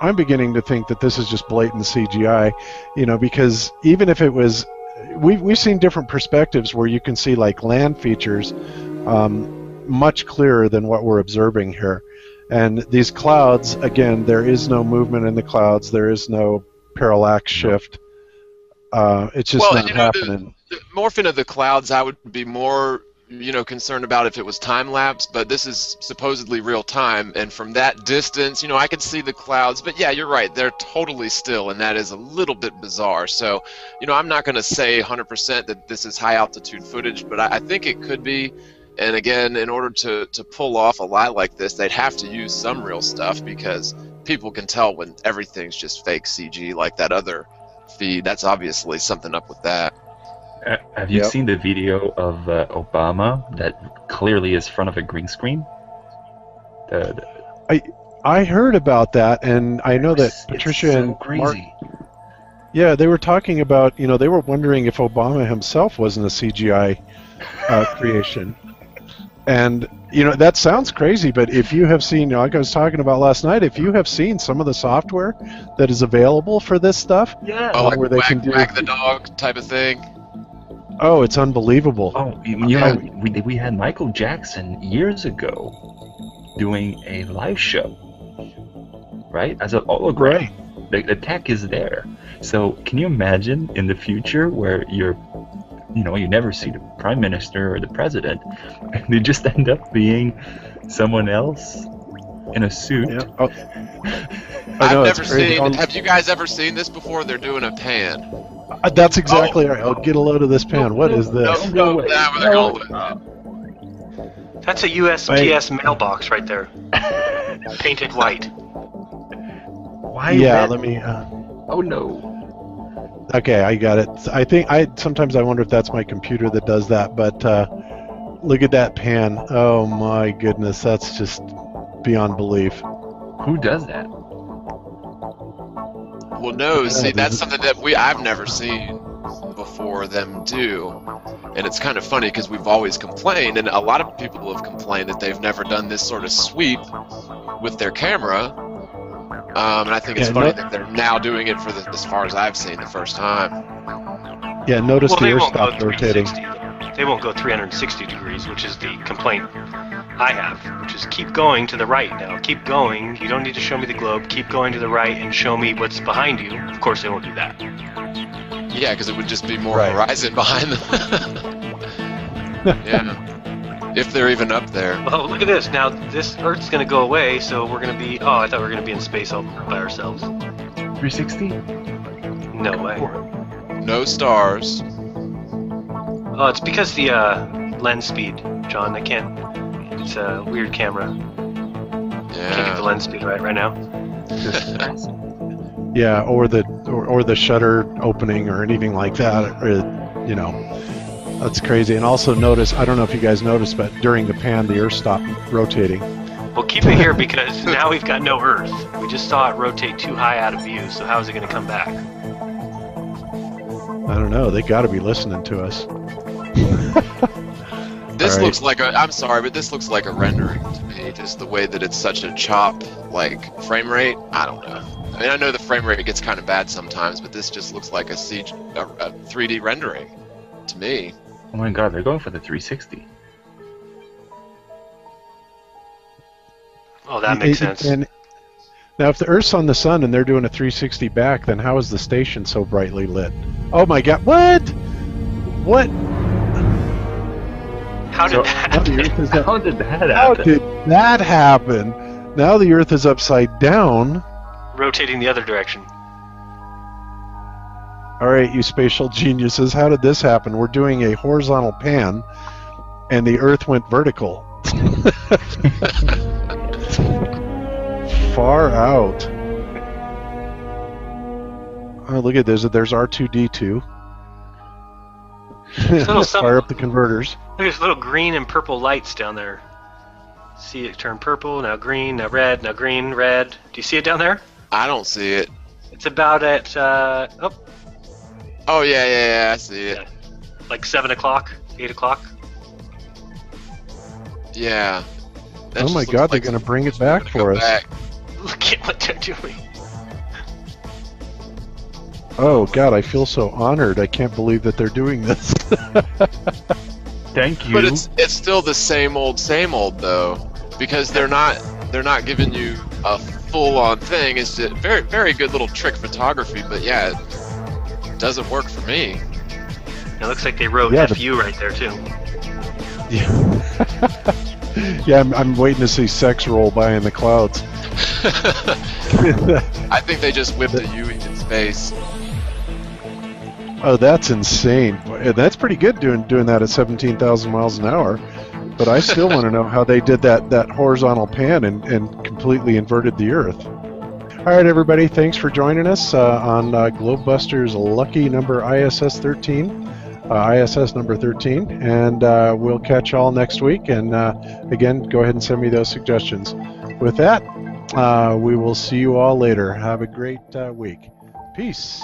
I'm beginning to think that this is just blatant CGI, you know, because even if it was, we've seen different perspectives where you can see like land features much clearer than what we're observing here. And these clouds, again, there is no movement in the clouds. There is no parallax shift. It's just not happening. The morphing of the clouds, I would be more, you know, concerned about if it was time lapse, but this is supposedly real time, and from that distance, you know, I could see the clouds. But yeah, you're right; they're totally still, and that is a little bit bizarre. So, you know, I'm not going to say 100% that this is high altitude footage, but I think it could be. And again, in order to pull off a lie like this, they'd have to use some real stuff, because people can tell when everything's just fake CG, like that other feed. That's obviously something up with that. Have you seen the video of Obama that clearly is in front of a green screen? I heard about that, and I know that Patricia so and crazy. Mark, yeah, they were talking about, you know, they were wondering if Obama himself wasn't a CGI creation. And, you know, that sounds crazy, but if you have seen, like I was talking about last night, if you have seen some of the software that is available for this stuff, like where they can do whack the dog type of thing. Oh, it's unbelievable. Oh, you know, we had Michael Jackson years ago doing a live show, right? As a hologram. The tech is there. So can you imagine in the future where you're, you know, you never see the prime minister or the president, and they just end up being someone else in a suit? Yeah. Oh. I've never seen. Have you guys ever seen this before? They're doing a pan. That's exactly right. I'll get a load of this pan. What is this? That's a USPS mailbox right there, painted white. Why? Yeah. Let me. Oh no. Okay, I got it. I think sometimes I wonder if that's my computer that does that. But look at that pan. Oh my goodness, that's just beyond belief. Who does that? Well, no, see, that's something that I've never seen before them do, and it's kind of funny because we've always complained, and a lot of people have complained that they've never done this sort of sweep with their camera, and I think it's funny that they're now doing it for the, as far as I've seen, the first time. Yeah, notice the ear stopped rotating. They won't go 360 degrees, which is the complaint I have, which is keep going to the right now. Keep going. You don't need to show me the globe. Keep going to the right and show me what's behind you. Of course, they won't do that. Yeah, because it would just be more horizon behind them. Yeah. If they're even up there. Well, look at this. Now, this Earth's going to go away, so we're going to be... Oh, I thought we were going to be in space all by ourselves. 360? No way. No stars. Oh, it's because the lens speed, John. I can't... It's a weird camera. Yeah. Can't get the lens speed right now. Yeah, or the shutter opening or anything like that. Or, you know, that's crazy. And also notice, I don't know if you guys noticed, but during the pan, the Earth stopped rotating. Well, keep it here because now we've got no Earth. We just saw it rotate too high out of view. So how is it going to come back? I don't know. They got to be listening to us. This looks like a, I'm sorry, but this looks like a rendering to me, just the way that it's such a chop, like, frame rate. I don't know. I mean, I know the frame rate gets kind of bad sometimes, but this just looks like a 3D rendering to me. Oh my god, they're going for the 360. Oh, that makes sense. And now, if the Earth's on the sun and they're doing a 360 back, then how is the station so brightly lit? Oh my god, what? What? How did that happen? Now the Earth is upside down. Rotating the other direction. Alright, you spatial geniuses, how did this happen? We're doing a horizontal pan, and the Earth went vertical. Far out. Oh, look at this. There's R2-D2. Fire up the converters. There's little green and purple lights down there. See it turn purple, now green, now red, now green, red. Do you see it down there? I don't see it. It's about at oh yeah, I see it. Like 7 o'clock, 8 o'clock. Yeah. Oh my god, they're gonna bring it back for us. Look at what they're doing. Oh, God, I feel so honored. I can't believe that they're doing this. Thank you. But it's still the same old, though, because they're not giving you a full-on thing. It's just very, very good little trick photography, but, yeah, it doesn't work for me. It looks like they wrote FU right there, too. Yeah, yeah, I'm waiting to see sex roll by in the clouds. I think they just whipped a U in space. Oh, that's insane. That's pretty good doing that at 17,000 miles an hour. But I still want to know how they did that horizontal pan and completely inverted the Earth. All right, everybody, thanks for joining us on GlobeBusters lucky number ISS 13. ISS number 13, and we'll catch y'all next week, and again, go ahead and send me those suggestions. With that, we will see you all later. Have a great week. Peace.